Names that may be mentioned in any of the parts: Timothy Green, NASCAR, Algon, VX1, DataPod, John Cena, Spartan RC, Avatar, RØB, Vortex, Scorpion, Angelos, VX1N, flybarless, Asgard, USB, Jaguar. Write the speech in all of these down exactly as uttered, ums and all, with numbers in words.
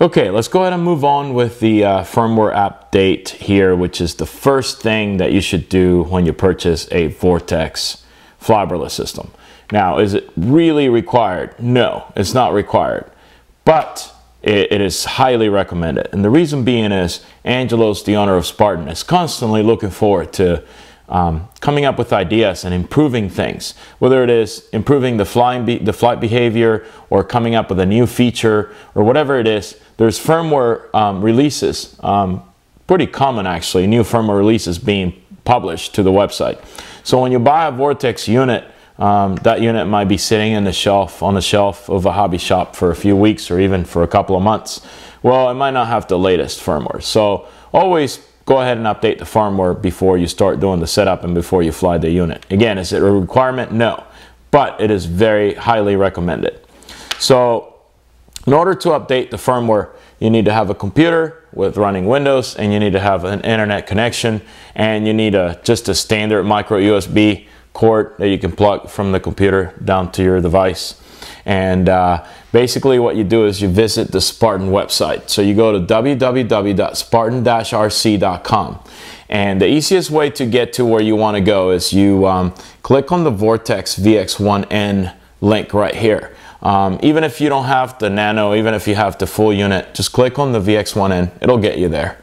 Okay, let's go ahead and move on with the uh, firmware update here, which is the first thing that you should do when you purchase a Vortex fiberless system. Now, is it really required? No, it's not required, but it, it is highly recommended. And the reason being is Angelos, the owner of Spartan, is constantly looking forward to um, coming up with ideas and improving things, whether it is improving the, flying be the flight behavior or coming up with a new feature or whatever it is. There's firmware um, releases, um, pretty common actually, new firmware releases being published to the website. So when you buy a Vortex unit, um, that unit might be sitting in the shelf, on the shelf of a hobby shop for a few weeks or even for a couple of months. Well, it might not have the latest firmware. So always go ahead and update the firmware before you start doing the setup and before you fly the unit. Again, is it a requirement? No, but it is very highly recommended. So in order to update the firmware, you need to have a computer with running Windows, and you need to have an internet connection, and you need a just a standard micro U S B cord that you can plug from the computer down to your device. And uh, basically what you do is you visit the Spartan website. So you go to w w w dot spartan dash r c dot com. And the easiest way to get to where you want to go is you um, click on the Vortex V X one N link right here. Um, even if you don't have the Nano, even if you have the full unit, just click on the V X one N, it'll get you there.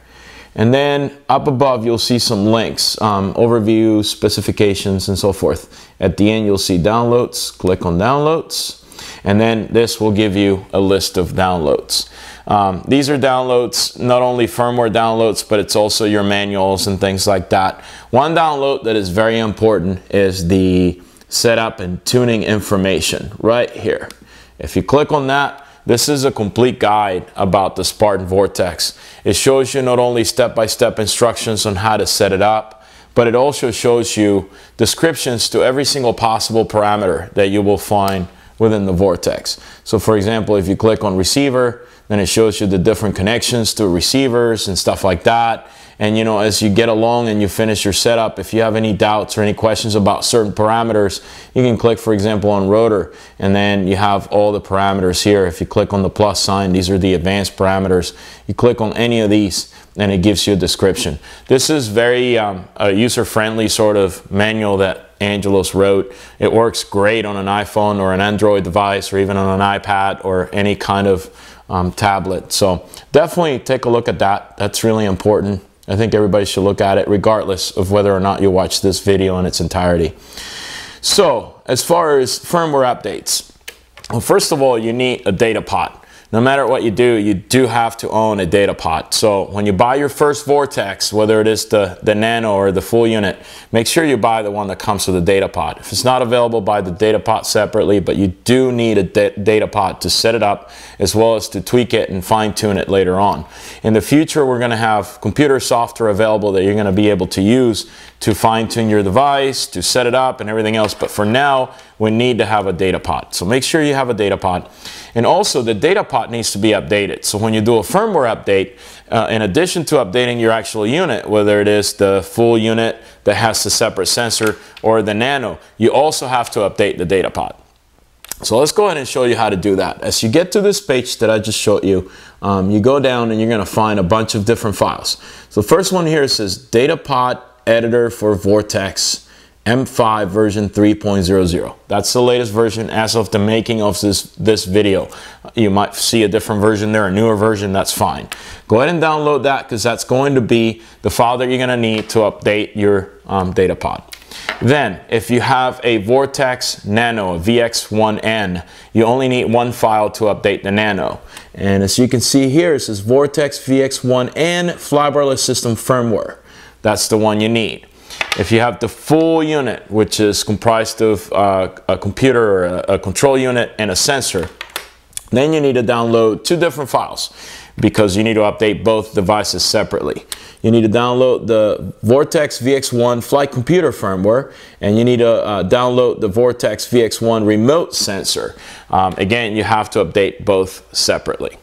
And then up above you'll see some links, um, overview, specifications, and so forth. At the end you'll see downloads, click on downloads, and then this will give you a list of downloads. Um, these are downloads, not only firmware downloads, but it's also your manuals and things like that. One download that is very important is the setup and tuning information right here. If you click on that, this is a complete guide about the Spartan Vortex. It shows you not only step-by-step instructions on how to set it up, but it also shows you descriptions to every single possible parameter that you will find within the Vortex. So for example, if you click on receiver, then it shows you the different connections to receivers and stuff like that. And you know, as you get along and you finish your setup, if you have any doubts or any questions about certain parameters, you can click, for example, on rotor, and then you have all the parameters here. If you click on the plus sign, these are the advanced parameters. You click on any of these and it gives you a description. This is very um, a user-friendly sort of manual that Angelos wrote. It works great on an iPhone or an Android device or even on an iPad or any kind of um, tablet. So definitely take a look at that. That's really important. I think everybody should look at it regardless of whether or not you watch this video in its entirety. So as far as firmware updates, well, first of all, you need a DataPod. No matter what you do, you do have to own a DataPod. So when you buy your first Vortex, whether it is the, the Nano or the full unit, make sure you buy the one that comes with a DataPod. If it's not available, buy the DataPod separately, but you do need a DataPod to set it up as well as to tweak it and fine tune it later on. In the future, we're gonna have computer software available that you're gonna be able to use to fine tune your device, to set it up and everything else. But for now, we need to have a DataPod. So make sure you have a DataPod. And also the DataPod needs to be updated. So when you do a firmware update, uh, in addition to updating your actual unit, whether it is the full unit that has the separate sensor or the Nano, you also have to update the DataPod. So let's go ahead and show you how to do that. As you get to this page that I just showed you, um, you go down and you're gonna find a bunch of different files. So the first one here says DataPod editor for Vortex M five version three point zero zero. That's the latest version as of the making of this, this video. You might see a different version there, a newer version, that's fine. Go ahead and download that because that's going to be the file that you're gonna need to update your um, DataPod. Then, if you have a Vortex Nano, V X one N, you only need one file to update the Nano. And as you can see here, it says Vortex V X one N Fiberless System Firmware. That's the one you need. If you have the full unit, which is comprised of uh, a computer or a, a control unit and a sensor, then you need to download two different files because you need to update both devices separately. You need to download the Vortex V X one flight computer firmware, and you need to uh, download the Vortex V X one remote sensor. Um, again, you have to update both separately.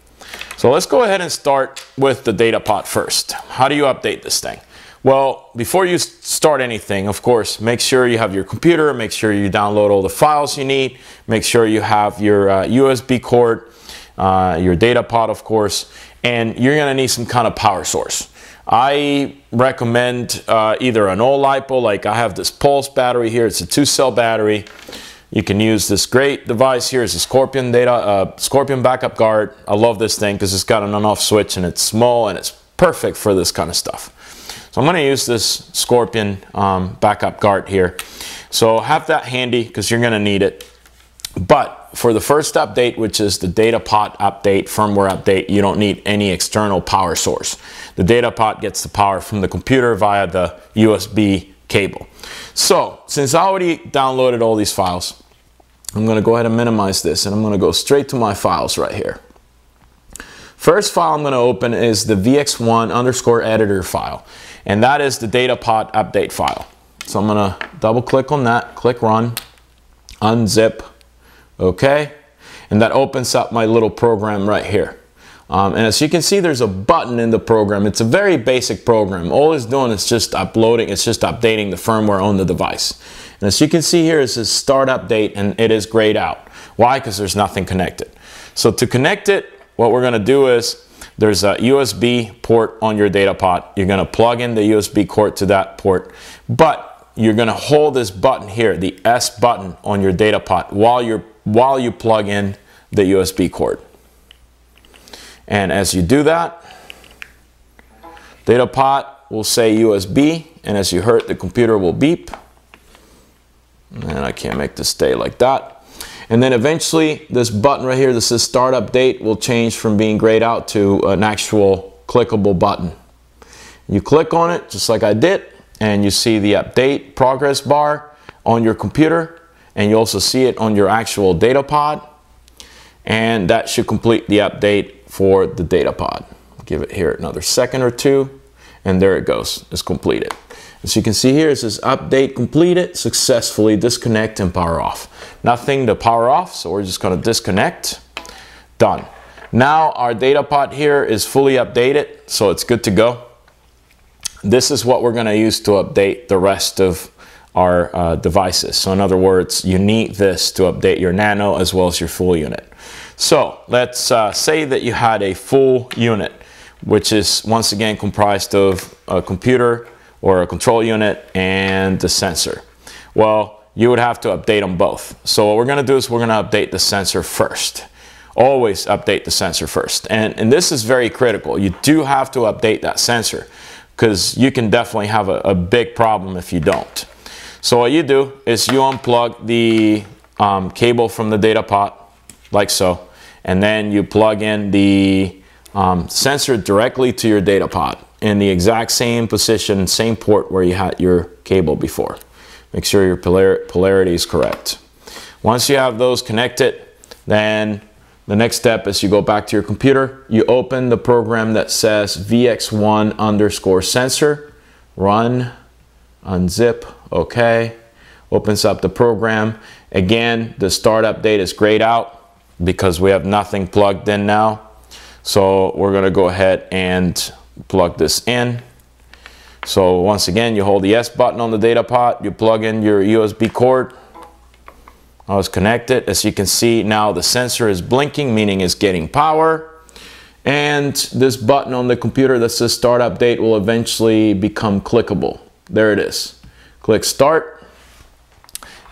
So let's go ahead and start with the DataPod first. How do you update this thing? Well, before you start anything, of course, make sure you have your computer, make sure you download all the files you need, make sure you have your uh, U S B cord, uh, your DataPod, of course, and you're gonna need some kind of power source. I recommend uh, either an all-lipo, like I have this Pulse battery here. It's a two-cell battery. You can use this great device here. It's a Scorpion data, uh, Scorpion backup guard. I love this thing because it's got an on-off switch and it's small and it's perfect for this kind of stuff. So I'm gonna use this Scorpion um, backup guard here. So have that handy because you're gonna need it. But for the first update, which is the DataPod update, firmware update, you don't need any external power source. The DataPod gets the power from the computer via the U S B cable. So since I already downloaded all these files, I'm gonna go ahead and minimize this and I'm gonna go straight to my files right here. First file I'm gonna open is the V X one underscore editor file. And that is the DataPod update file. So I'm gonna double click on that, click run, unzip. Okay, and that opens up my little program right here. Um, and as you can see, there's a button in the program. It's a very basic program. All it's doing is just uploading, it's just updating the firmware on the device. And as you can see here, it says start update and it is grayed out. Why? Because there's nothing connected. So to connect it, what we're gonna do is there's a U S B port on your DataPod. You're gonna plug in the U S B cord to that port, but you're gonna hold this button here, the S button on your DataPod while you're while you plug in the U S B cord. And as you do that, DataPod will say U S B, and as you heard, the computer will beep. And I can't make this stay like that. And then eventually, this button right here that says Start Update will change from being grayed out to an actual clickable button. You click on it, just like I did, and you see the update progress bar on your computer. And you also see it on your actual DataPod, and that should complete the update for the DataPod. Give it here another second or two, and there it goes, it's completed. As you can see here, it says update completed, successfully disconnect and power off. Nothing to power off, so we're just gonna disconnect, done. Now our DataPod here is fully updated, so it's good to go. This is what we're gonna use to update the rest of our uh, devices. So in other words, you need this to update your Nano as well as your full unit. So let's uh, say that you had a full unit, which is once again comprised of a computer or a control unit and the sensor. Well, you would have to update them both. So what we're gonna do is we're gonna update the sensor first. Always update the sensor first. And, and this is very critical. You do have to update that sensor because you can definitely have a, a big problem if you don't. So what you do is you unplug the um, cable from the DataPod, like so, and then you plug in the um, sensor directly to your DataPod in the exact same position, same port where you had your cable before. Make sure your polar polarity is correct. Once you have those connected, then the next step is you go back to your computer, you open the program that says V X one underscore sensor, run, unzip, okay, opens up the program. Again, the start update is grayed out because we have nothing plugged in now. So we're gonna go ahead and plug this in. So once again, you hold the S button on the DataPod, you plug in your U S B cord. I was connected. As you can see, now the sensor is blinking, meaning it's getting power. And this button on the computer that says start update will eventually become clickable. There it is. Click start,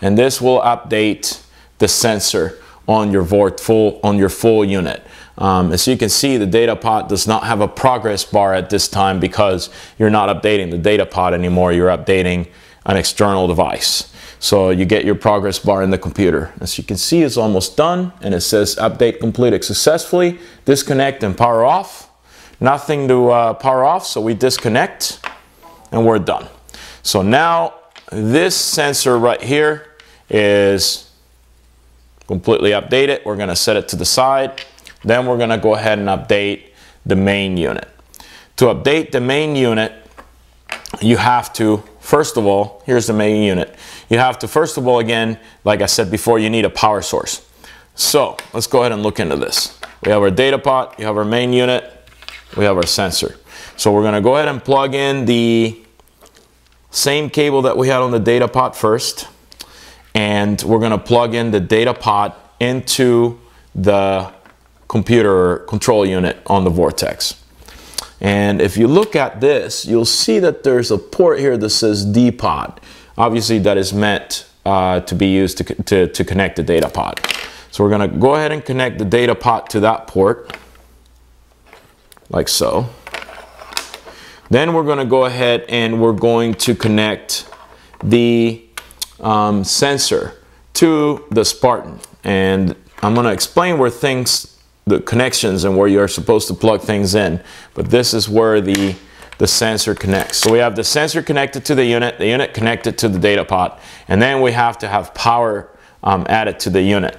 and this will update the sensor on your Vort full on your full unit. Um, as you can see, the DataPod does not have a progress bar at this time because you're not updating the DataPod anymore. You're updating an external device. So you get your progress bar in the computer. As you can see, it's almost done, and it says update completed successfully. Disconnect and power off. Nothing to uh, power off, so we disconnect, and we're done. So now, this sensor right here is completely updated. We're gonna set it to the side. Then we're gonna go ahead and update the main unit. To update the main unit, you have to, first of all, here's the main unit. You have to, first of all, again, like I said before, you need a power source. So let's go ahead and look into this. We have our DataPod, you have our main unit, we have our sensor. So we're gonna go ahead and plug in the same cable that we had on the DataPod first, and we're gonna plug in the DataPod into the computer control unit on the Vortex. And if you look at this, you'll see that there's a port here that says D pod. Obviously that is meant uh, to be used to, to, to connect the DataPod. So we're gonna go ahead and connect the DataPod to that port, like so. Then we're gonna go ahead and we're going to connect the um, sensor to the Spartan. And I'm gonna explain where things, the connections and where you're supposed to plug things in. But this is where the, the sensor connects. So we have the sensor connected to the unit, the unit connected to the DataPod, and then we have to have power um, added to the unit.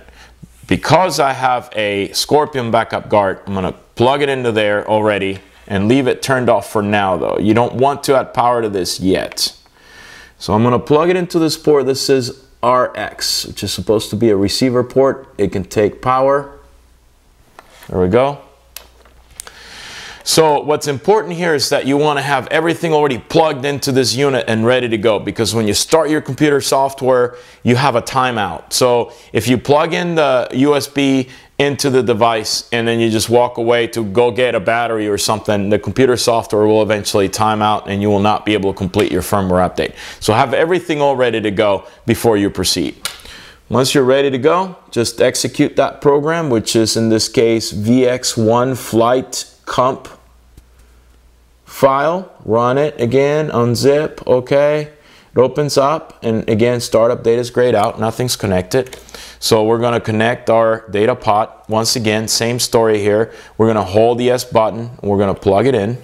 Because I have a Scorpion backup guard, I'm gonna plug it into there already and leave it turned off for now though. You don't want to add power to this yet. So I'm gonna plug it into this port. This is R X, which is supposed to be a receiver port. It can take power. There we go. So what's important here is that you want to have everything already plugged into this unit and ready to go, because when you start your computer software, you have a timeout. So if you plug in the U S B into the device and then you just walk away to go get a battery or something, the computer software will eventually time out and you will not be able to complete your firmware update. So have everything all ready to go before you proceed. Once you're ready to go, just execute that program, which is in this case V X one flight comp file. Run it again, unzip, okay. It opens up, and again, startup data is grayed out, nothing's connected. So we're gonna connect our data pot. Once again, same story here. We're gonna hold the S button, and we're gonna plug it in.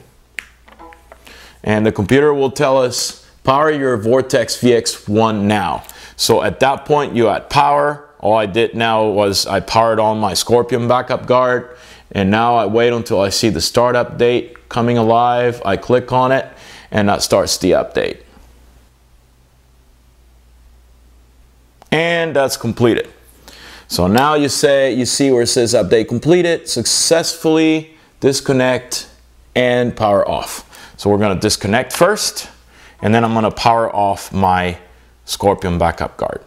And the computer will tell us, power your Vortex V X one now. So at that point, you add power. All I did now was I powered on my Scorpion backup guard, and now I wait until I see the startup date coming alive. I click on it, and that starts the update. And that's completed. So now you say, you see where it says update completed, successfully disconnect and power off. So we're gonna disconnect first, and then I'm gonna power off my Scorpion backup guard.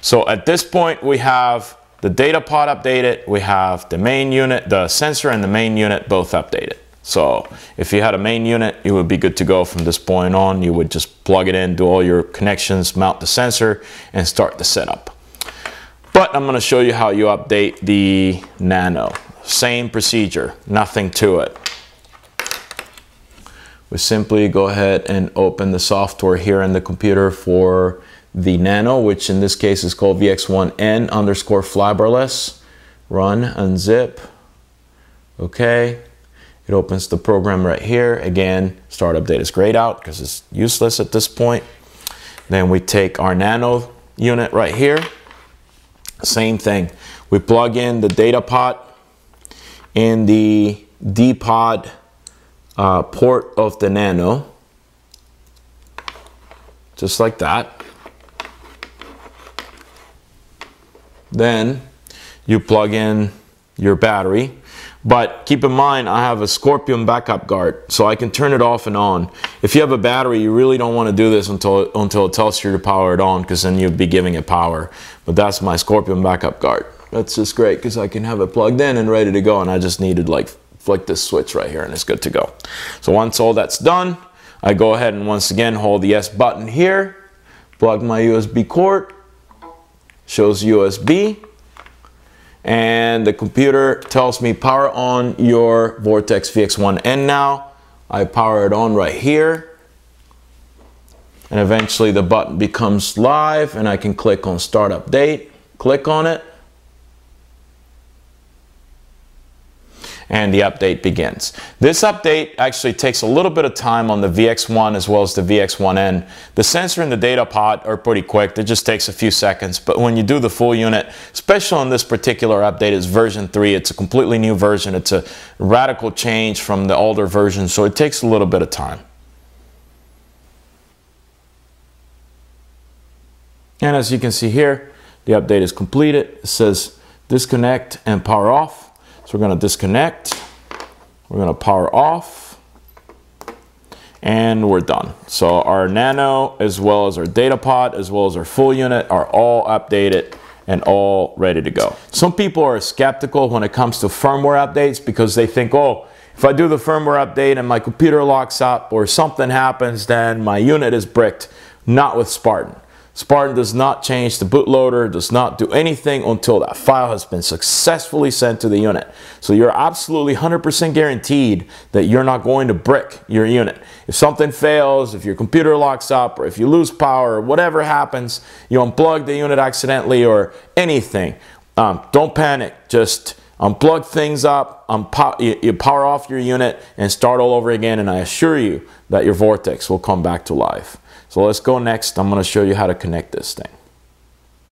So at this point, we have the data pod updated, we have the main unit, the sensor and the main unit both updated. So if you had a main unit, you would be good to go from this point on. You would just plug it in, do all your connections, mount the sensor, and start the setup. But I'm gonna show you how you update the Nano. Same procedure, nothing to it. We simply go ahead and open the software here in the computer for the Nano, which in this case is called V X one N underscore flybarless. Run, unzip, okay. It opens the program right here. Again, startup data is grayed out because it's useless at this point. Then we take our Nano unit right here. Same thing. We plug in the data pod in the D pod uh, port of the Nano. Just like that. Then you plug in your battery. But keep in mind, I have a Scorpion backup guard, so I can turn it off and on. If you have a battery, you really don't want to do this until, until it tells you to power it on, because then you'll be giving it power. But that's my Scorpion backup guard. That's just great, because I can have it plugged in and ready to go, and I just need to like flick this switch right here, and it's good to go. So once all that's done, I go ahead and once again hold the S button here, plug my U S B cord, shows U S B, and the computer tells me power on your Vortex V X one N now. I power it on right here, and eventually the button becomes live and I can click on start update, click on it, and the update begins. This update actually takes a little bit of time on the V X one as well as the V X one N. The sensor and the data pod are pretty quick. It just takes a few seconds, but when you do the full unit, especially on this particular update, it's version three. It's a completely new version. It's a radical change from the older version, so it takes a little bit of time. And as you can see here, the update is completed. It says disconnect and power off. So we're going to disconnect, we're going to power off, and we're done. So our Nano, as well as our DataPod, as well as our full unit, are all updated and all ready to go. Some people are skeptical when it comes to firmware updates because they think, oh, if I do the firmware update and my computer locks up or something happens, then my unit is bricked. Not with Spartan. Spartan does not change the bootloader, does not do anything until that file has been successfully sent to the unit. So you're absolutely one hundred percent guaranteed that you're not going to brick your unit. If something fails, if your computer locks up, or if you lose power, or whatever happens, you unplug the unit accidentally or anything, um, don't panic. Just unplug things up, unpo- you power off your unit, and start all over again, and I assure you that your Vortex will come back to life. So let's go next. I'm going to show you how to connect this thing.